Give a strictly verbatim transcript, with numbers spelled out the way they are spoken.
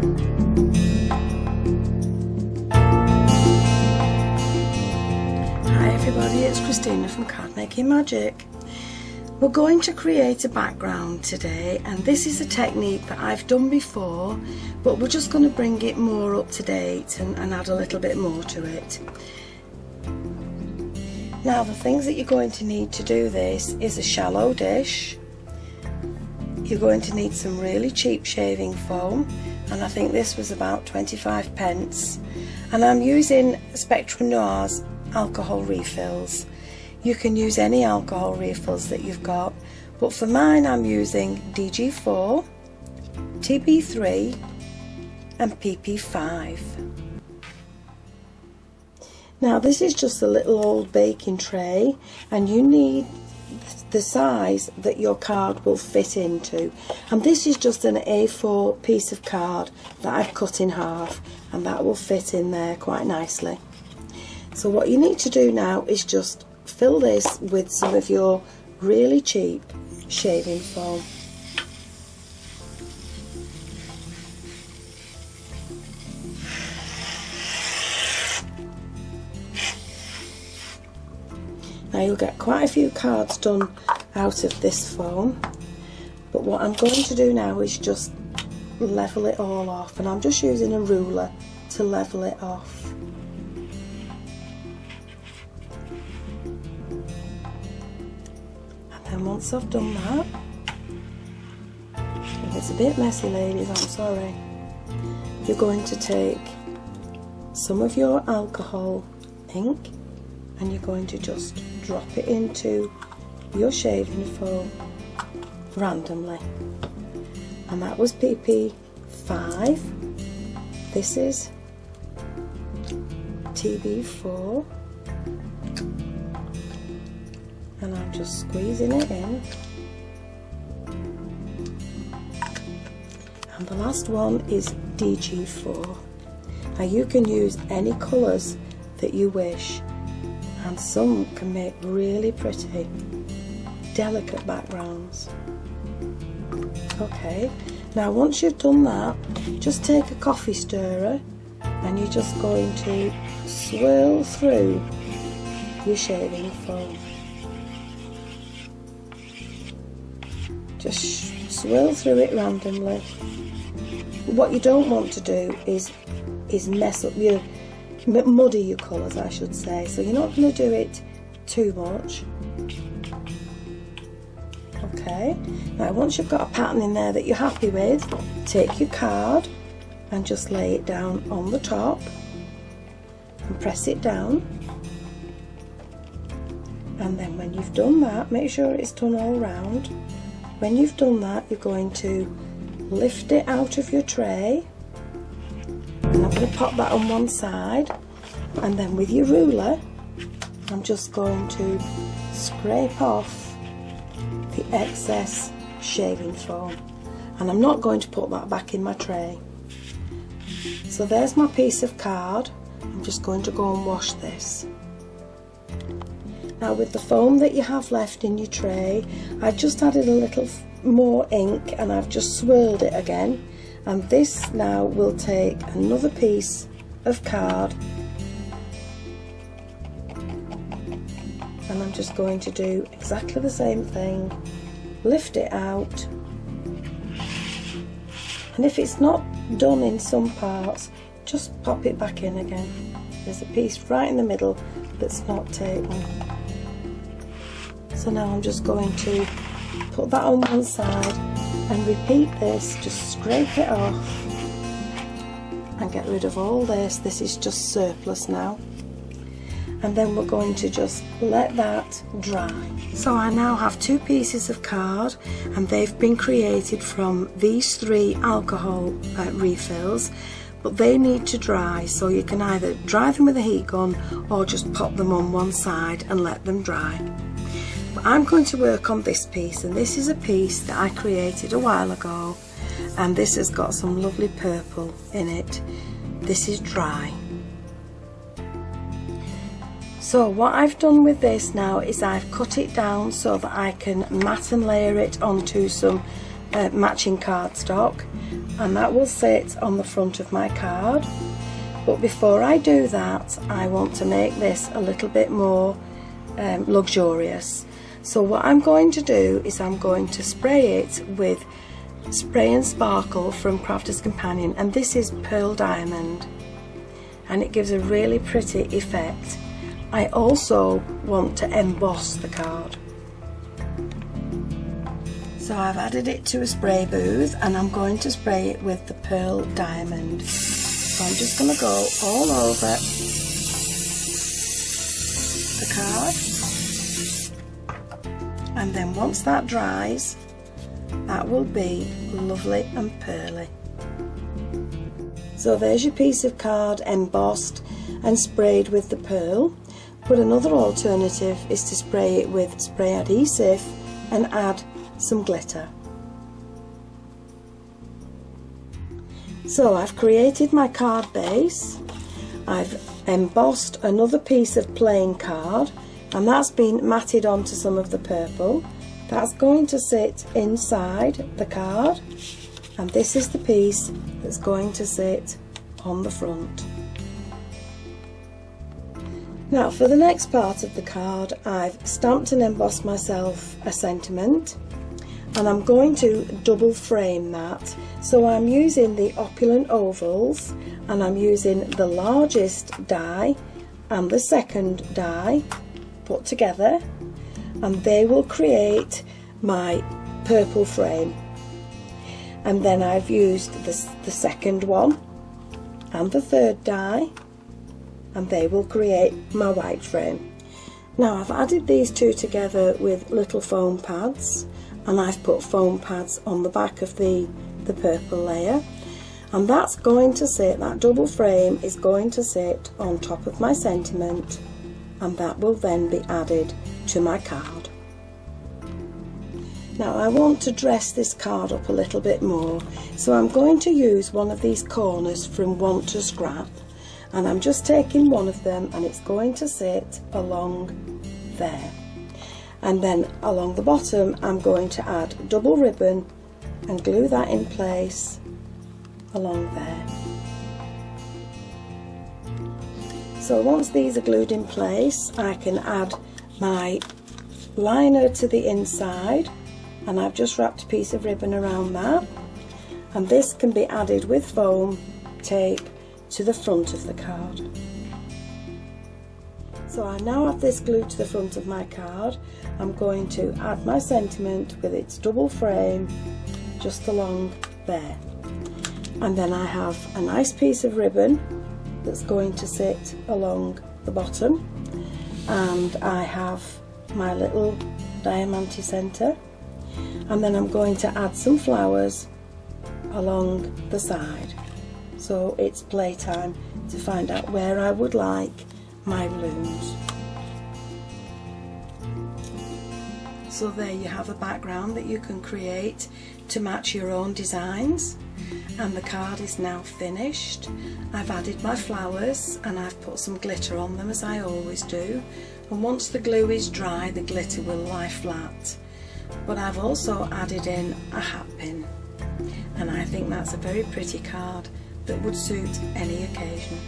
Hi everybody, it's Christina from Card Making Magic. We're going to create a background today, and this is a technique that I've done before, but we're just going to bring it more up to date and, and add a little bit more to it. Now, the things that you're going to need to do this is a shallow dish. You're going to need some really cheap shaving foam, and I think this was about twenty-five pence, and I'm using Spectrum Noir's alcohol refills. You can use any alcohol refills that you've got, but for mine I'm using D G four, T B three and P P five. Now this is just a little old baking tray, and you need the size that your card will fit into, and this is just an A four piece of card that I've cut in half, and that will fit in there quite nicely. So what you need to do now is just fill this with some of your really cheap shaving foam. Now you'll get quite a few cards done out of this foam, but what I'm going to do now is just level it all off, and I'm just using a ruler to level it off. And once I've done that, if it's a bit messy ladies, I'm sorry, you're going to take some of your alcohol ink and you're going to just drop it into your shaving foam randomly. And that was P P five, this is T B four. And I'm just squeezing it in. And the last one is D G four. Now you can use any colours that you wish, and some can make really pretty, delicate backgrounds. Okay, now once you've done that, just take a coffee stirrer and you're just going to swirl through your shaving foam. Just swirl through it randomly. What you don't want to do is is mess up your, muddy your colours I should say, so you're not going to do it too much. Okay, now once you've got a pattern in there that you're happy with, take your card and just lay it down on the top and press it down. And then when you've done that, make sure it's done all round. When you've done that, you're going to lift it out of your tray, and I'm going to pop that on one side, and then with your ruler I'm just going to scrape off the excess shaving foam, and I'm not going to put that back in my tray. So there's my piece of card, I'm just going to go and wash this. Now with the foam that you have left in your tray, I've just added a little more ink and I've just swirled it again, and this now will take another piece of card, and I'm just going to do exactly the same thing, lift it out. And if it's not done in some parts, just pop it back in again. There's a piece right in the middle that's not taken. So now I'm just going to put that on one side and repeat this, just scrape it off and get rid of all this. This is just surplus now. And then we're going to just let that dry. So I now have two pieces of card, and they've been created from these three alcohol uh, refills, but they need to dry, so you can either dry them with a heat gun or just pop them on one side and let them dry. I'm going to work on this piece, and this is a piece that I created a while ago, and this has got some lovely purple in it. This is dry. So what I've done with this now is I've cut it down so that I can matte and layer it onto some uh, matching cardstock, and that will sit on the front of my card. But before I do that, I want to make this a little bit more um, luxurious. So what I'm going to do is I'm going to spray it with Spray and Sparkle from Crafter's Companion, and this is Pearl Diamond, and it gives a really pretty effect. I also want to emboss the card. So I've added it to a spray booth and I'm going to spray it with the Pearl Diamond. So I'm just going to go all over the card, and then once that dries, that will be lovely and pearly. So there's your piece of card embossed and sprayed with the pearl, but another alternative is to spray it with spray adhesive and add some glitter. So I've created my card base, I've embossed another piece of plain card, and that's been matted onto some of the purple. That's going to sit inside the card, and this is the piece that's going to sit on the front. Now for the next part of the card, I've stamped and embossed myself a sentiment, and I'm going to double frame that. So I'm using the Opulent Ovals, and I'm using the largest die and the second die put together, and they will create my purple frame. And then I've used the, the second one and the third die, and they will create my white frame. Now I've added these two together with little foam pads, and I've put foam pads on the back of the, the purple layer, and that's going to sit, that double frame is going to sit on top of my sentiment, and that will then be added to my card. Now I want to dress this card up a little bit more, so I'm going to use one of these corners from Want to Scrap, and I'm just taking one of them, and it's going to sit along there. And then along the bottom I'm going to add double ribbon and glue that in place along there. So once these are glued in place, I can add my liner to the inside, and I've just wrapped a piece of ribbon around that, and this can be added with foam tape to the front of the card. So I now have this glued to the front of my card. I'm going to add my sentiment with its double frame just along there, and then I have a nice piece of ribbon that's going to sit along the bottom, and I have my little diamante centre, and then I'm going to add some flowers along the side. So it's playtime to find out where I would like my blooms. So there you have a background that you can create to match your own designs, and the card is now finished. I've added my flowers and I've put some glitter on them, as I always do, and once the glue is dry the glitter will lie flat. But I've also added in a hat pin, and I think that's a very pretty card that would suit any occasion.